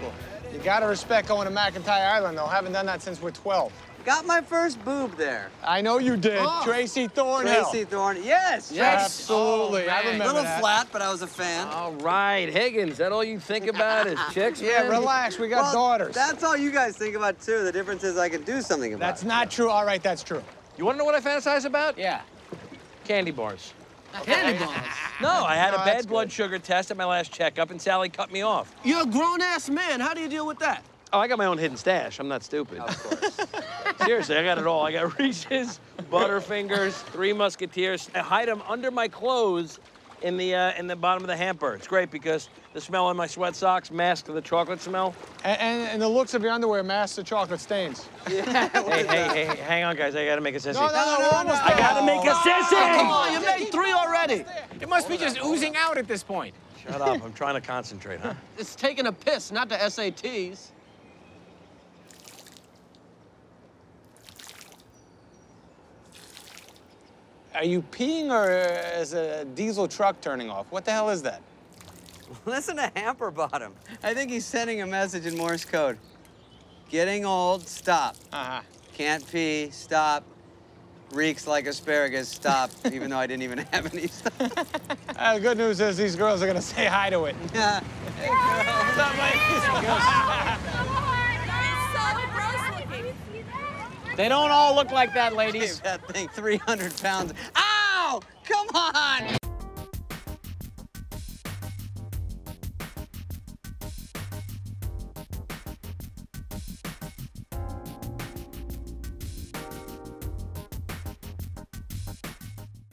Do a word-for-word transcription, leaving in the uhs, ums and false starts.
beautiful. You gotta respect going to McIntyre Island, though. Haven't done that since we're twelve. Got my first boob there. I know you did. Oh. Tracy Thorne. Tracy Thorne. Yes. Yes. Absolutely. Oh, I remember that. A little flat, but I was a fan. All right, Higgins. That all you think about is chicks? Yeah. Man? Relax. We got well, daughters. That's all you guys think about too. The difference is I can do something about. That's it. That's not true. All right, that's true. You want to know what I fantasize about? Yeah. Candy bars. Okay. Candy bars. No, I had no, a bad blood good. sugar test at my last checkup, and Sally cut me off. You're a grown-ass man. How do you deal with that? Oh, I got my own hidden stash. I'm not stupid. Of course. Seriously, I got it all. I got Reese's, Butterfingers, Three Musketeers. I hide them under my clothes in the, uh, in the bottom of the hamper. It's great because the smell on my sweat socks masks the chocolate smell. And, and, and the looks of your underwear masks the chocolate stains. Yeah. hey, hey, hey, hang on, guys. I got to make a sissy. No, no, no, no, no, no, no. I got to make a sissy! No, no, no, come on, you made three already. It must be just oozing out at this point. Shut up. I'm trying to concentrate, huh? It's taking a piss, not the S A Ts. Are you peeing or is a diesel truck turning off? What the hell is that? Listen to Hamperbottom. I think he's sending a message in Morse code. Getting old, stop. Uh-huh. Can't pee, stop. Reeks like asparagus, stop. Even though I didn't even have any stuff. uh, the good news is these girls are gonna say hi to it. Yeah. Hey, girls. What's up, ladies? They don't all look like that, ladies. That thing, three hundred pounds. Ow! Come on!